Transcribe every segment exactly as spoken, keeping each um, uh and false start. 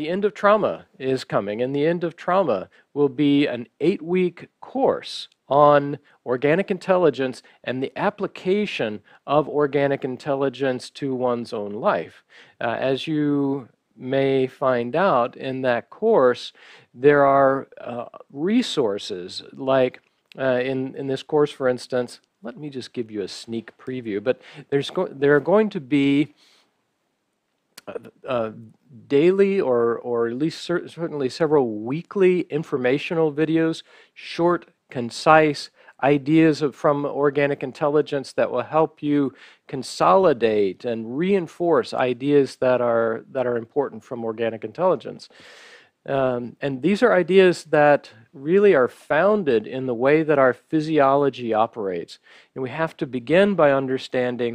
The end of trauma is coming, and the end of trauma will be an eight-week course on organic intelligence and the application of organic intelligence to one's own life. Uh, as you may find out in that course, there are uh, resources like uh, in, in this course, for instance, let me just give you a sneak preview, but there's go there are going to be Uh, daily or, or at least cer certainly several weekly informational videos, short, concise ideas of, from organic intelligence that will help you consolidate and reinforce ideas that are, that are important from organic intelligence. Um, and these are ideas that really are founded in the way that our physiology operates. And we have to begin by understanding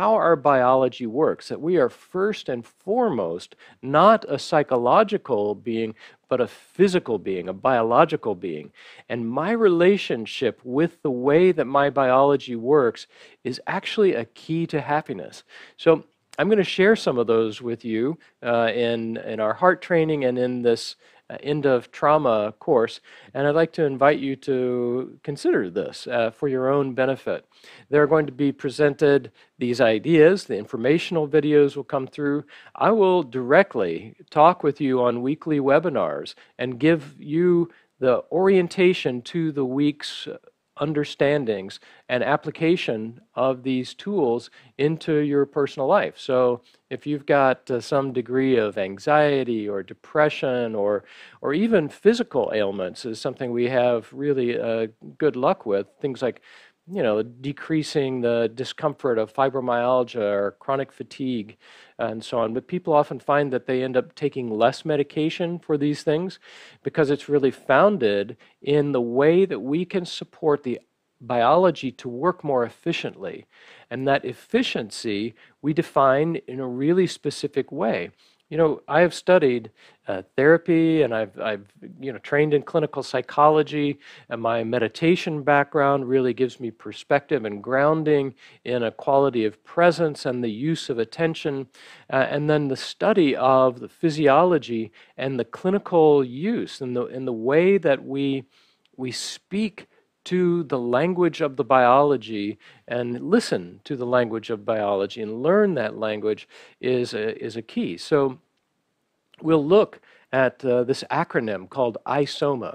how our biology works, that we are first and foremost not a psychological being, but a physical being, a biological being. And my relationship with the way that my biology works is actually a key to happiness. So I'm going to share some of those with you uh, in, in our heart training and in this Uh, end of trauma course, and I'd like to invite you to consider this uh, for your own benefit. There are going to be presented these ideas, the informational videos will come through. I will directly talk with you on weekly webinars and give you the orientation to the week's understandings and application of these tools into your personal life. So if you've got uh, some degree of anxiety or depression or or even physical ailments is something we have really uh, good luck with, things like you know decreasing the discomfort of fibromyalgia or chronic fatigue and so on. But people often find that they end up taking less medication for these things because it's really founded in the way that we can support the biology to work more efficiently. And that efficiency we define in a really specific way. You know, I have studied uh, therapy, and I've, I've, you know, trained in clinical psychology, and my meditation background really gives me perspective and grounding in a quality of presence and the use of attention, uh, and then the study of the physiology and the clinical use and the, and the way that we, we speak to the language of the biology and listen to the language of biology and learn that language is a, is a key. So we'll look at uh, this acronym called ISOMA,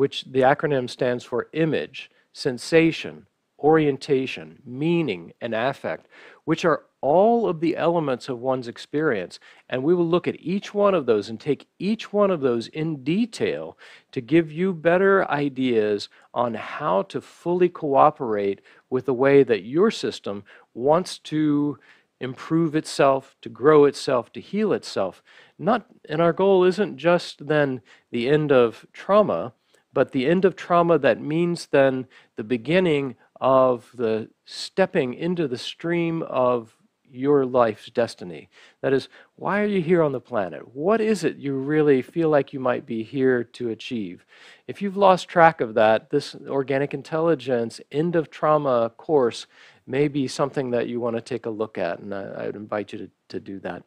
which the acronym stands for image, sensation, orientation, meaning, and affect, which are all of the elements of one's experience. And we will look at each one of those and take each one of those in detail to give you better ideas on how to fully cooperate with the way that your system wants to improve itself, to grow itself, to heal itself. Not, and our goal isn't just then the end of trauma, but the end of trauma that means then the beginning of the stepping into the stream of your life's destiny. That is, why are you here on the planet? What is it you really feel like you might be here to achieve? If you've lost track of that, this Organic Intelligence End of Trauma course may be something that you want to take a look at, and I, I would invite you to, to do that.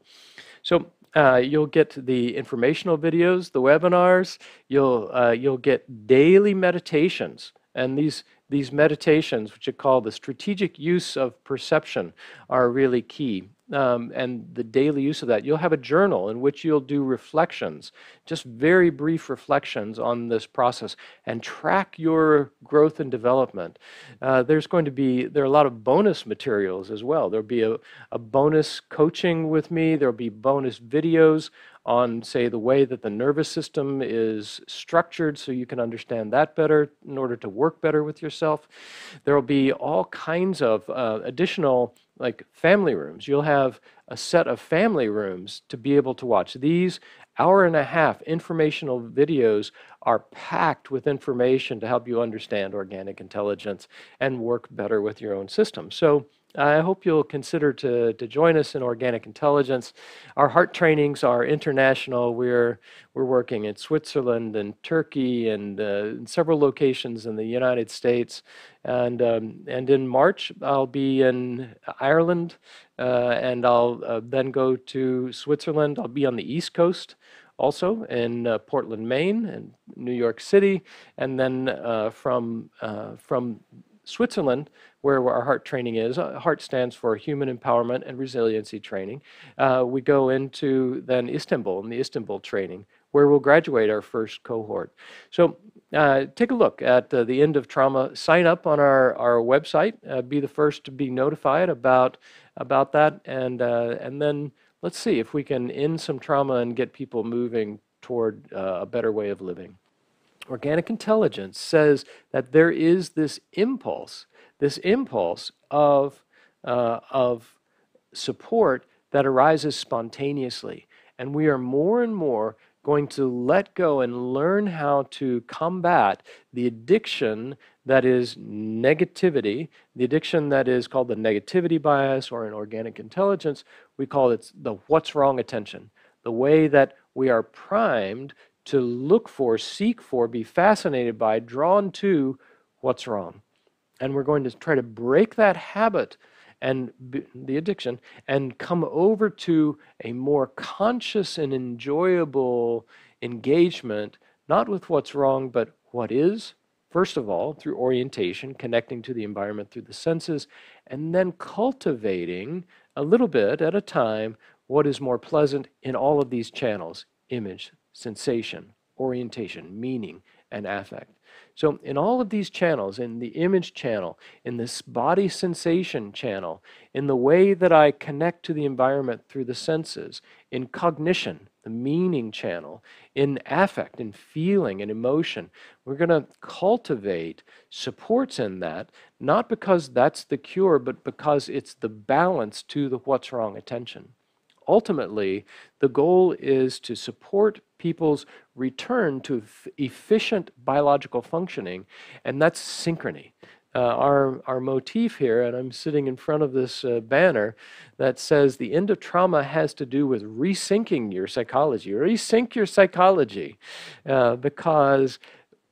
So uh, you'll get the informational videos, the webinars, you'll, uh, you'll get daily meditations, and these These meditations, which are called the strategic use of perception, are really key. Um, and the daily use of that. You'll have a journal in which you'll do reflections, just very brief reflections on this process, and track your growth and development. Uh, there's going to be, there are a lot of bonus materials as well. There'll be a, a bonus coaching with me. There'll be bonus videos on, say, the way that the nervous system is structured so you can understand that better in order to work better with yourself. There'll be all kinds of uh, additional, like family rooms. You'll have a set of family rooms to be able to watch. These hour and a half informational videos are packed with information to help you understand organic intelligence and work better with your own system. So I hope you'll consider to, to join us in organic intelligence. Our heart trainings are international. We're, we're working in Switzerland and Turkey and uh, in several locations in the United States. And, um, and in March, I'll be in Ireland, uh, and I'll uh, then go to Switzerland. I'll be on the East Coast also in uh, Portland, Maine, and New York City, and then uh, from uh, from Switzerland, where our HEART training is. HEART stands for Human Empowerment and Resiliency Training. Uh, we go into then Istanbul and the Istanbul training, where we'll graduate our first cohort. So uh, take a look at uh, the end of trauma. Sign up on our, our website. Uh, be the first to be notified about, about that. And, uh, and then let's see if we can end some trauma and get people moving toward uh, a better way of living. Organic Intelligence says that there is this impulse, this impulse of, uh, of support that arises spontaneously. And we are more and more going to let go and learn how to combat the addiction that is negativity, the addiction that is called the negativity bias, or in Organic Intelligence, we call it the what's wrong attention, the way that we are primed to look for, seek for, be fascinated by, drawn to what's wrong. And we're going to try to break that habit and the addiction, and come over to a more conscious and enjoyable engagement, not with what's wrong, but what is, first of all, through orientation, connecting to the environment through the senses, and then cultivating a little bit at a time what is more pleasant in all of these channels: image, sensation, orientation, meaning, and affect. So in all of these channels, in the image channel, in this body sensation channel, in the way that I connect to the environment through the senses, in cognition, the meaning channel, in affect, in feeling and emotion, we're going to cultivate supports in that, not because that's the cure, but because it's the balance to the what's wrong attention. Ultimately, the goal is to support people's return to efficient biological functioning, and that's synchrony. Uh, our, our motif here, and I'm sitting in front of this uh, banner that says the end of trauma has to do with resyncing your psychology. Resync your psychology, uh, because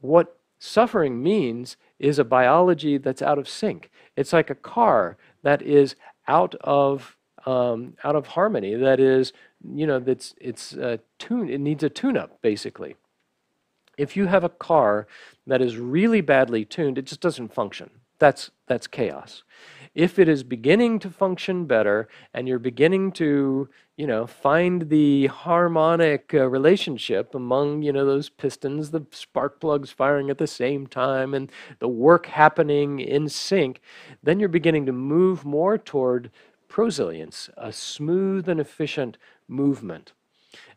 what suffering means is a biology that's out of sync. It's like a car that is out of Um, out of harmony, that is, you know, that's it's uh, tune. It needs a tune-up, basically. If you have a car that is really badly tuned, it just doesn't function. That's that's chaos. If it is beginning to function better, and you're beginning to, you know, find the harmonic uh, relationship among, you know, those pistons, the spark plugs firing at the same time, and the work happening in sync, then you're beginning to move more toward Prosilience, a smooth and efficient movement.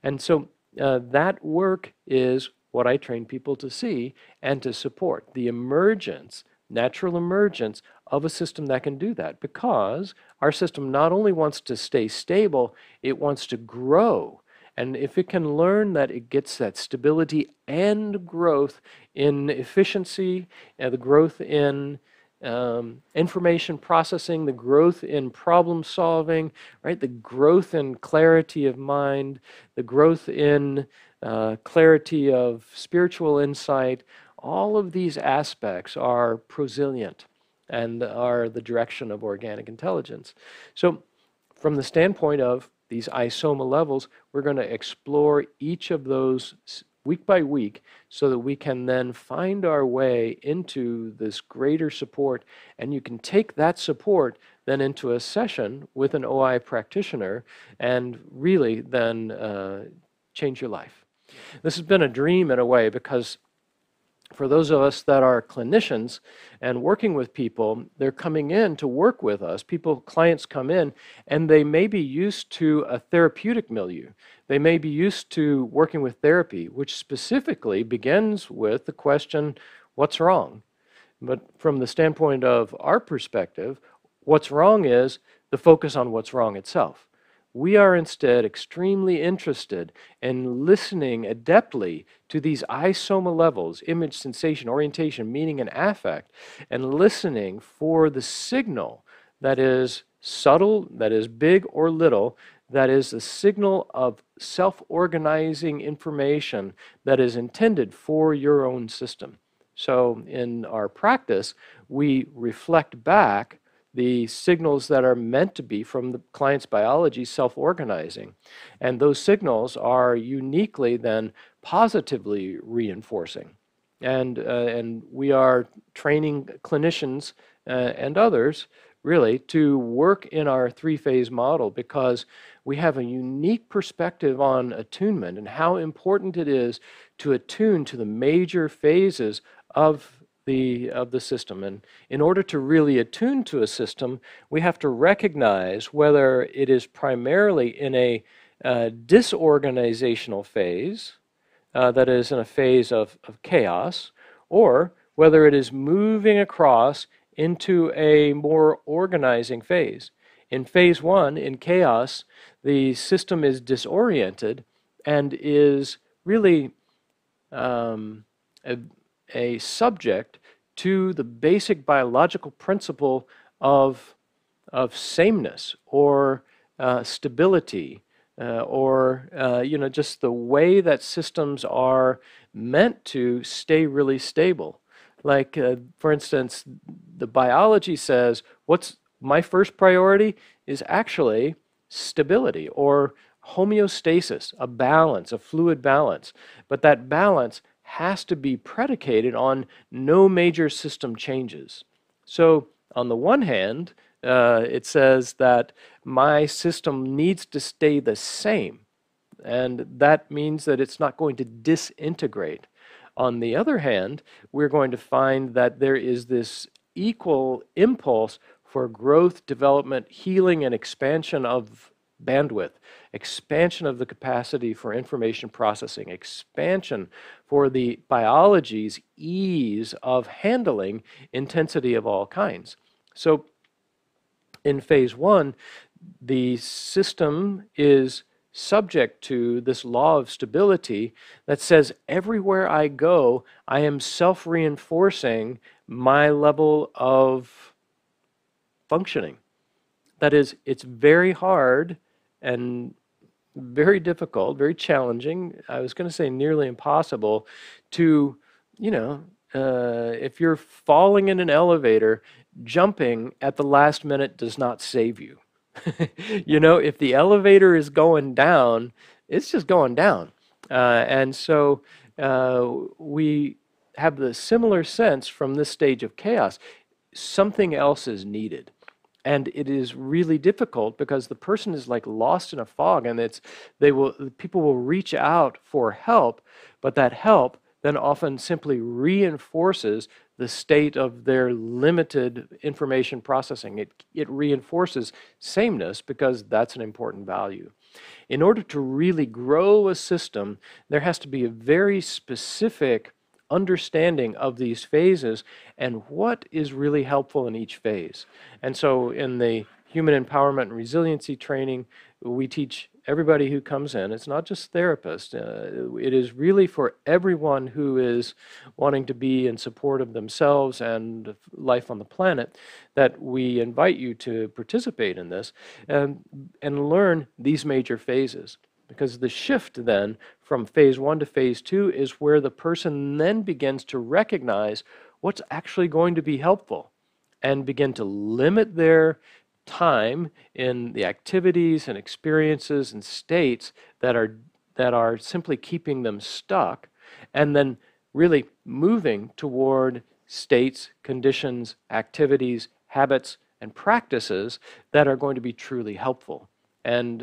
And so uh, that work is what I train people to see and to support, the emergence, natural emergence of a system that can do that, because our system not only wants to stay stable, it wants to grow. And if it can learn that it gets that stability and growth in efficiency, and the growth in Um, information processing, the growth in problem solving, right? The growth in clarity of mind, the growth in uh, clarity of spiritual insight. All of these aspects are prosilient and are the direction of Organic Intelligence. So from the standpoint of these ISOMA levels, we're going to explore each of those week by week, so that we can then find our way into this greater support. And you can take that support then into a session with an O I practitioner and really then uh, change your life. This has been a dream in a way, because for those of us that are clinicians and working with people, they're coming in to work with us. People, clients come in, and they may be used to a therapeutic milieu. They may be used to working with therapy, which specifically begins with the question, what's wrong? But from the standpoint of our perspective, what's wrong is the focus on what's wrong itself. We are instead extremely interested in listening adeptly to these ISOMA levels, image, sensation, orientation, meaning, and affect, and listening for the signal that is subtle, that is big or little, that is the signal of self-organizing information that is intended for your own system. So in our practice, we reflect back the signals that are meant to be from the client's biology self-organizing. And those signals are uniquely then positively reinforcing. And, uh, and we are training clinicians uh, and others really to work in our three-phase model, because we have a unique perspective on attunement and how important it is to attune to the major phases of the, of the system. And in order to really attune to a system, we have to recognize whether it is primarily in a uh, disorganizational phase, Uh, that is in a phase of, of chaos, or whether it is moving across into a more organizing phase. In phase one, in chaos, the system is disoriented and is really um, a, a subject to the basic biological principle of, of sameness or uh, stability. Uh, or, uh, you know, just the way that systems are meant to stay really stable. Like, uh, for instance, the biology says, what's my first priority is actually stability or homeostasis, a balance, a fluid balance. But that balance has to be predicated on no major system changes. So, on the one hand, Uh, it says that my system needs to stay the same, and that means that it's not going to disintegrate. On the other hand, we're going to find that there is this equal impulse for growth, development, healing, and expansion of bandwidth, expansion of the capacity for information processing, expansion for the biology's ease of handling intensity of all kinds. So, in phase one, the system is subject to this law of stability that says everywhere I go, I am self-reinforcing my level of functioning. That is, it's very hard and very difficult, very challenging, I was going to say nearly impossible, to, you know, Uh, if you're falling in an elevator, jumping at the last minute does not save you. You know, if the elevator is going down, it's just going down. Uh, and so uh, we have the similar sense from this stage of chaos. Something else is needed. And it is really difficult because the person is like lost in a fog, and it's, they will, people will reach out for help, but that help then often simply reinforces the state of their limited information processing. It, it reinforces sameness because that's an important value. In order to really grow a system, there has to be a very specific understanding of these phases and what is really helpful in each phase. And so in the Human Empowerment and Resiliency training, we teach everybody who comes in. It's not just therapists. Uh, it is really for everyone who is wanting to be in support of themselves and life on the planet that we invite you to participate in this and, and learn these major phases. Because the shift then from phase one to phase two is where the person then begins to recognize what's actually going to be helpful and begin to limit their time in the activities and experiences and states that are that are simply keeping them stuck, and then really moving toward states, conditions, activities, habits, and practices that are going to be truly helpful. And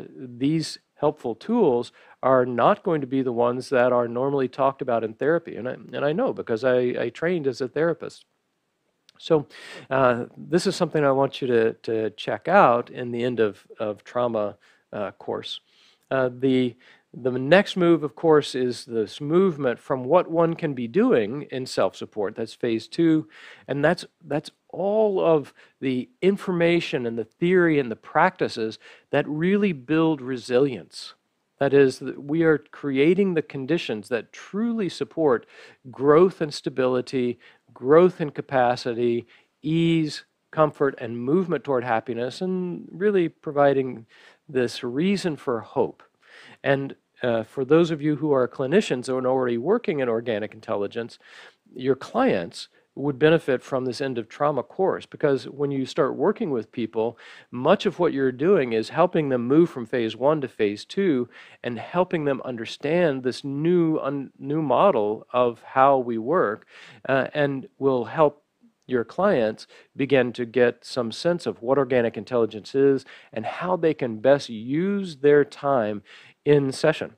these helpful tools are not going to be the ones that are normally talked about in therapy. And I, and I know because I, I trained as a therapist. So uh, this is something I want you to, to check out in the end of, of trauma uh, course. Uh, the, the next move, of course, is this movement from what one can be doing in self-support. That's phase two. And that's, that's all of the information and the theory and the practices that really build resilience. That is, we are creating the conditions that truly support growth and stability, growth in capacity, ease, comfort, and movement toward happiness, and really providing this reason for hope. And uh, for those of you who are clinicians and already working in organic intelligence, your clients would benefit from this end of trauma course, because when you start working with people, much of what you're doing is helping them move from phase one to phase two and helping them understand this new un, new model of how we work, uh, and will help your clients begin to get some sense of what organic intelligence is and how they can best use their time in session.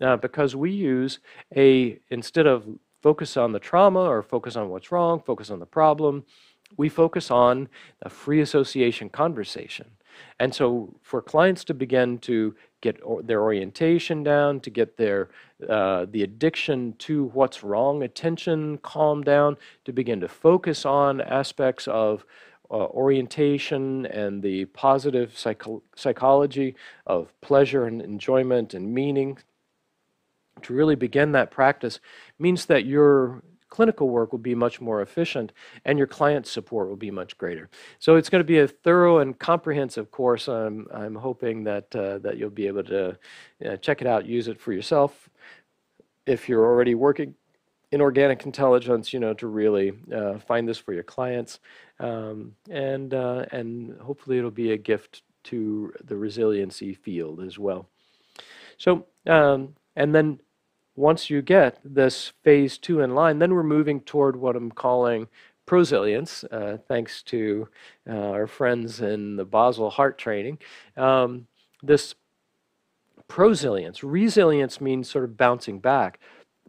Uh, because we use a, instead of focus on the trauma or focus on what's wrong, focus on the problem, we focus on a free association conversation. And so for clients to begin to get or their orientation down, to get their uh, the addiction to what's wrong attention calmed down, to begin to focus on aspects of uh, orientation and the positive psycho psychology of pleasure and enjoyment and meaning, to really begin that practice means that your clinical work will be much more efficient and your client support will be much greater. So it's going to be a thorough and comprehensive course. I'm, I'm hoping that, uh, that you'll be able to uh, check it out, use it for yourself. If you're already working in organic intelligence, you know, to really uh, find this for your clients. Um, and, uh, and hopefully it'll be a gift to the resiliency field as well. So, um, and then once you get this phase two in line, then we're moving toward what I'm calling prosilience, uh, thanks to uh, our friends in the Basel heart training. Um, this prosilience, resilience means sort of bouncing back,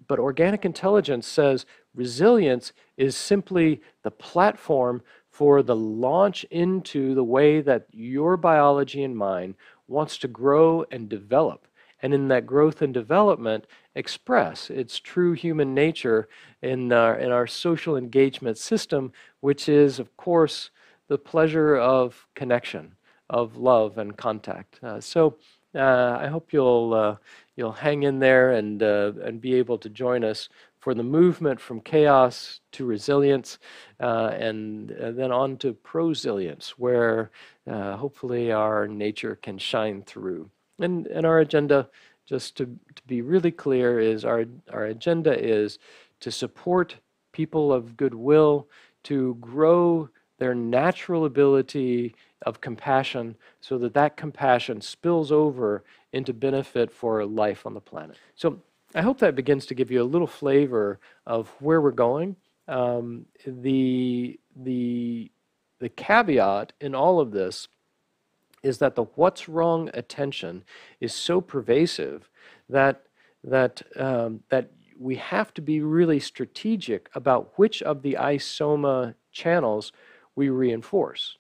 but organic intelligence says resilience is simply the platform for the launch into the way that your biology and mind wants to grow and develop. And in that growth and development, express its true human nature in our, in our social engagement system, which is, of course, the pleasure of connection, of love and contact. Uh, so uh, I hope you'll, uh, you'll hang in there and, uh, and be able to join us for the movement from chaos to resilience, uh, and, and then on to prosilience, where uh, hopefully our nature can shine through. And, and our agenda, just to, to be really clear, is our, our agenda is to support people of goodwill to grow their natural ability of compassion so that that compassion spills over into benefit for life on the planet. So I hope that begins to give you a little flavor of where we're going. Um, the, the, the caveat in all of this is that the what's wrong attention is so pervasive that, that, um, that we have to be really strategic about which of the ISOMA channels we reinforce.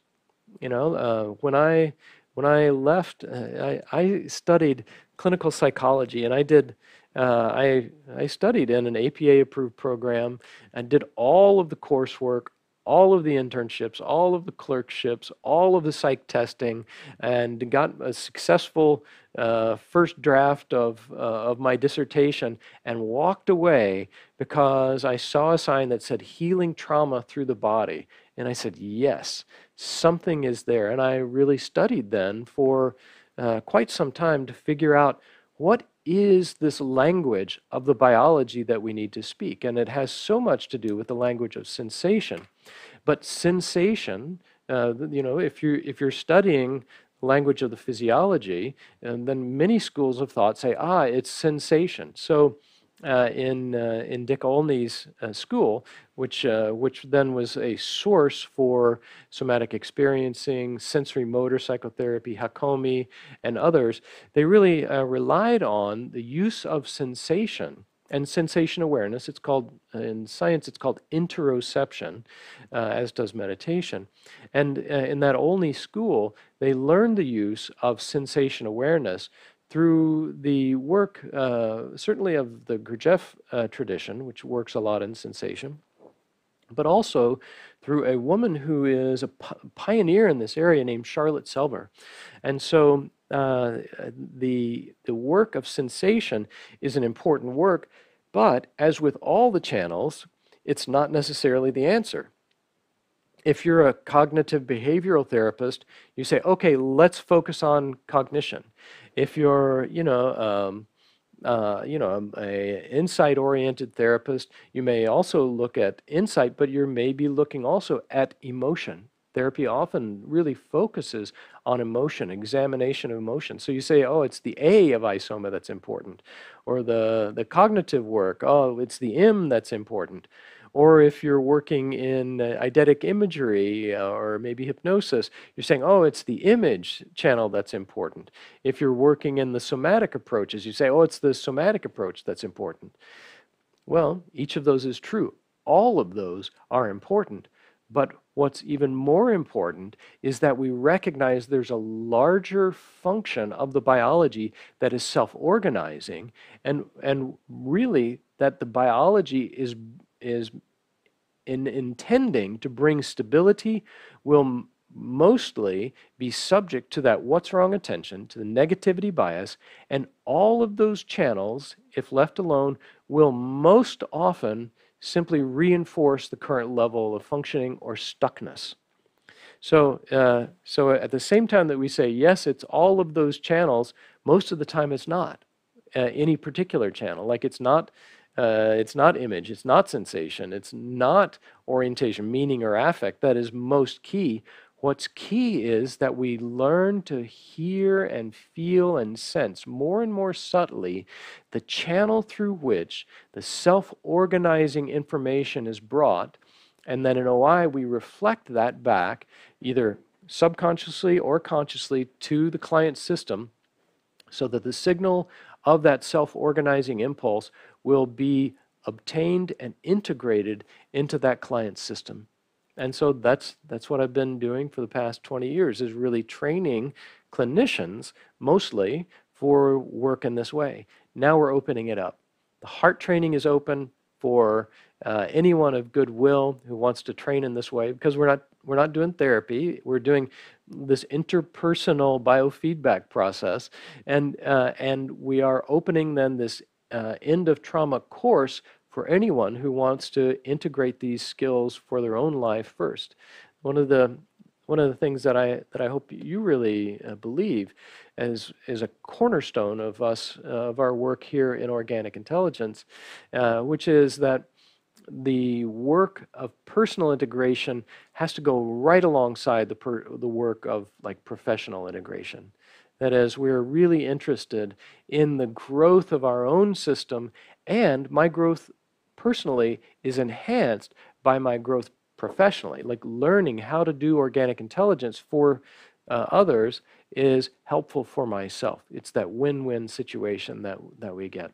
You know, uh, when, I, when I left, uh, I, I studied clinical psychology, and I did, uh, I, I studied in an A P A-approved program and did all of the coursework, all of the internships, all of the clerkships, all of the psych testing, and got a successful uh, first draft of, uh, of my dissertation, and walked away because I saw a sign that said healing trauma through the body. And I said, yes, something is there. And I really studied then for uh, quite some time to figure out what is this language of the biology that we need to speak. And it has so much to do with the language of sensation. But sensation, uh, you know, if, you, if you're studying language of the physiology, and then many schools of thought say, ah, it's sensation. So uh, in, uh, in Dick Olney's uh, school, which, uh, which then was a source for somatic experiencing, sensory motor psychotherapy, Hakomi, and others, they really uh, relied on the use of sensation and sensation awareness. It's called, in science, it's called interoception, uh, as does meditation. And uh, in that Olney school, they learned the use of sensation awareness through the work, uh, certainly of the Gurdjieff uh, tradition, which works a lot in sensation, but also through a woman who is a pioneer in this area named Charlotte Selber. And so uh, the, the work of sensation is an important work, but as with all the channels, it's not necessarily the answer. If you're a cognitive behavioral therapist, you say, okay, let's focus on cognition. If you're, you know, um, uh, you know, a, a insight-oriented therapist. You may also look at insight, but you may be looking also at emotion. Therapy often really focuses on emotion, examination of emotion. So you say, oh, it's the A of ISOMA that's important, or the, the cognitive work, oh, it's the M that's important. Or if you're working in uh, eidetic imagery uh, or maybe hypnosis, you're saying, oh, it's the image channel that's important. If you're working in the somatic approaches, you say, oh, it's the somatic approach that's important. Well, each of those is true. All of those are important. But what's even more important is that we recognize there's a larger function of the biology that is self-organizing, and, and really that the biology is is in intending to bring stability will m mostly be subject to that what's wrong attention, to the negativity bias, and all of those channels, if left alone, will most often simply reinforce the current level of functioning or stuckness. So, uh, so at the same time that we say, yes, it's all of those channels, most of the time it's not uh, any particular channel. Like it's not Uh, it's not image, it's not sensation, it's not orientation, meaning or affect that is most key. What's key is that we learn to hear and feel and sense more and more subtly the channel through which the self-organizing information is brought, and then in O I we reflect that back either subconsciously or consciously to the client system, so that the signal of that self-organizing impulse will be obtained and integrated into that client system. And so that's that's what I've been doing for the past twenty years, is really training clinicians mostly for work in this way. Now we're opening it up. The HEART training is open for uh, anyone of goodwill who wants to train in this way, because we're not we're not doing therapy. We're doing this interpersonal biofeedback process, and uh, and we are opening then this Uh, end of trauma course for anyone who wants to integrate these skills for their own life first. One of the one of the things that I that I hope you really uh, believe as is a cornerstone of us uh, of our work here in Organic Intelligence, uh, which is that the work of personal integration has to go right alongside the per, the work of like professional integration. That is, we're really interested in the growth of our own system, and my growth personally is enhanced by my growth professionally. Like learning how to do organic intelligence for uh, others is helpful for myself. It's that win-win situation that, that we get.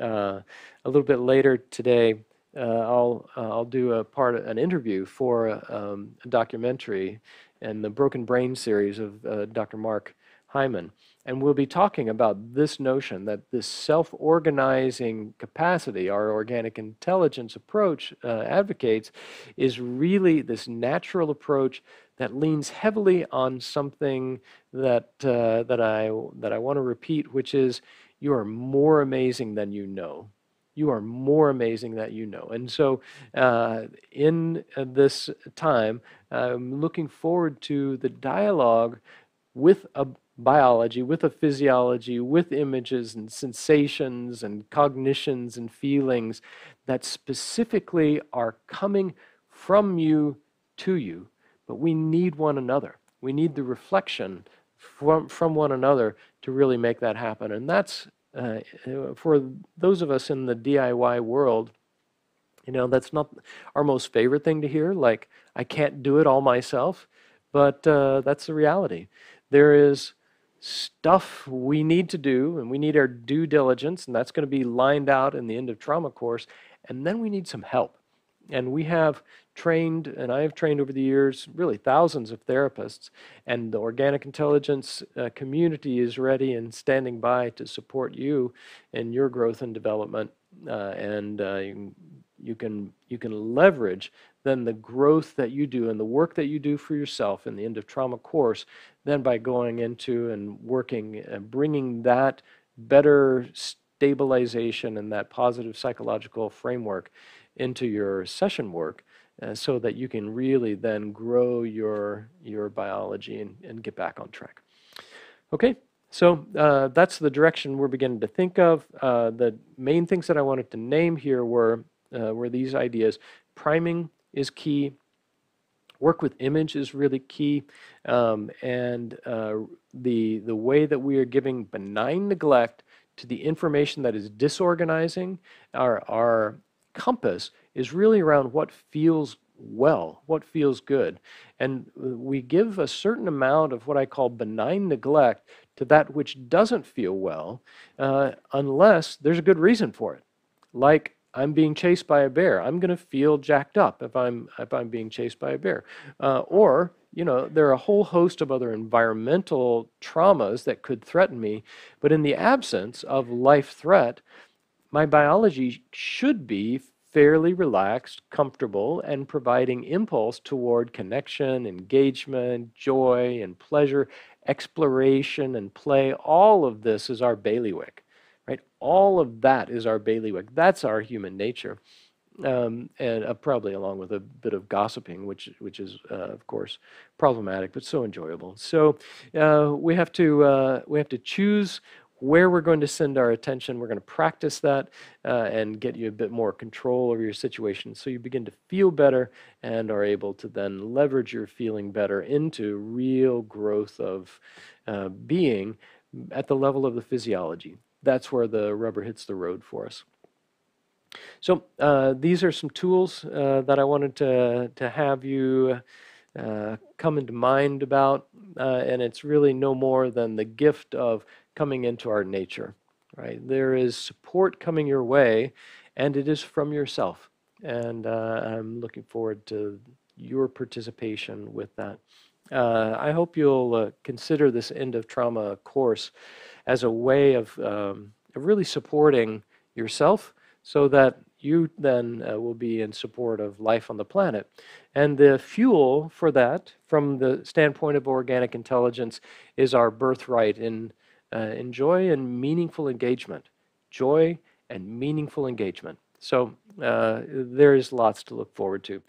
Uh, a little bit later today, uh, I'll, uh, I'll do a part of an interview for uh, um, a documentary in the Broken Brain series of uh, Doctor Mark Hyman, and we'll be talking about this notion that this self-organizing capacity our organic intelligence approach uh, advocates is really this natural approach that leans heavily on something that uh, that I that I want to repeat, which is you are more amazing than you know. You are more amazing than you know. And so uh, in this time, I'm looking forward to the dialogue with a biology, with a physiology, with images and sensations and cognitions and feelings that specifically are coming from you to you. But we need one another. We need the reflection from, from one another to really make that happen. And that's, uh, for those of us in the D I Y world, you know, that's not our most favorite thing to hear. Like, I can't do it all myself, but uh, that's the reality. There is stuff we need to do, and we need our due diligence, and that's going to be lined out in the end of trauma course, and then we need some help. And we have trained, and I have trained over the years, really thousands of therapists, and the organic intelligence uh, community is ready and standing by to support you in your growth and development, uh, and uh, you can, you can, you can leverage then the growth that you do and the work that you do for yourself in the end of trauma course, then by going into and working and bringing that better stabilization and that positive psychological framework into your session work, uh, so that you can really then grow your, your biology and, and get back on track. Okay, So uh, that's the direction we're beginning to think of. Uh, the main things that I wanted to name here were, uh, were these ideas. Priming is key. Work with image is really key. Um, and uh, the, the way that we are giving benign neglect to the information that is disorganizing our, our compass is really around what feels well, what feels good. And we give a certain amount of what I call benign neglect to that which doesn't feel well, uh, unless there's a good reason for it. Like, I'm being chased by a bear. I'm going to feel jacked up if I'm, if I'm being chased by a bear. Uh, or, you know, there are a whole host of other environmental traumas that could threaten me. But in the absence of life threat, my biology should be fairly relaxed, comfortable, and providing impulse toward connection, engagement, joy, and pleasure, exploration, and play. All of this is our bailiwick. Right? All of that is our bailiwick. That's our human nature, um, and uh, probably along with a bit of gossiping, which which is uh, of course problematic, but so enjoyable. So uh, we have to uh, we have to choose where we're going to send our attention. We're going to practice that uh, and get you a bit more control over your situation, so you begin to feel better and are able to then leverage your feeling better into real growth of uh, being at the level of the physiology. That's where the rubber hits the road for us. So uh, these are some tools uh, that I wanted to, to have you uh, come into mind about, uh, and it's really no more than the gift of coming into our nature. Right? There is support coming your way, and it is from yourself. And uh, I'm looking forward to your participation with that. Uh, I hope you'll uh, consider this End of Trauma course as a way of, um, of really supporting yourself, so that you then uh, will be in support of life on the planet. And the fuel for that, from the standpoint of organic intelligence, is our birthright in, uh, in joy and meaningful engagement. Joy and meaningful engagement. So uh, there is lots to look forward to.